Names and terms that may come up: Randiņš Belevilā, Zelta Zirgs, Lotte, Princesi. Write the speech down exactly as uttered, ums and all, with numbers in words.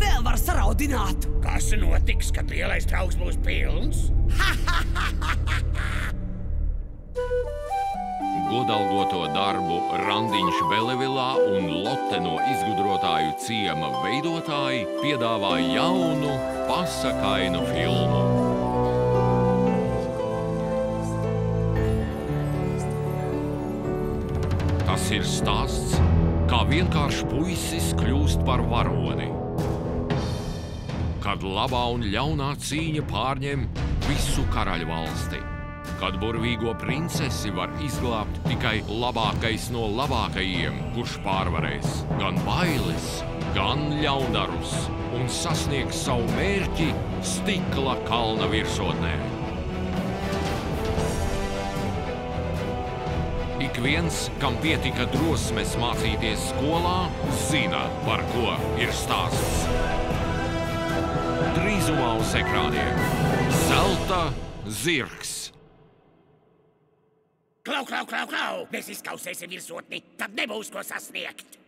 vēl var saraudināt. Kas notiks, kad lielais trauks būs pilns? Godalgoto darbu Randiņš Belevilā un Lotte no izgudrotāju ciema veidotāji piedāvā jaunu, pasakainu filmu. Tas ir stāsts, kā vienkārši puisis kļūst par varoni. Kad labā un ļaunā cīņa pārņem visu karaļvalsti. Kad burvīgo princesi var izglābt tikai labākais no labākajiem, kurš pārvarēs gan bailes, gan ļaundarus un sasniegs savu mērķi stikla kalna virsotnē. Ik viens, kam pietika drosmes mācīties skolā, zina, par ko ir stāsts. Drīzumā uz ekrāniem Zelta Zirgs. Klau, klau, klau, klau! Mēs izkausēsim virsotni, tad nebūs ko sasniegt!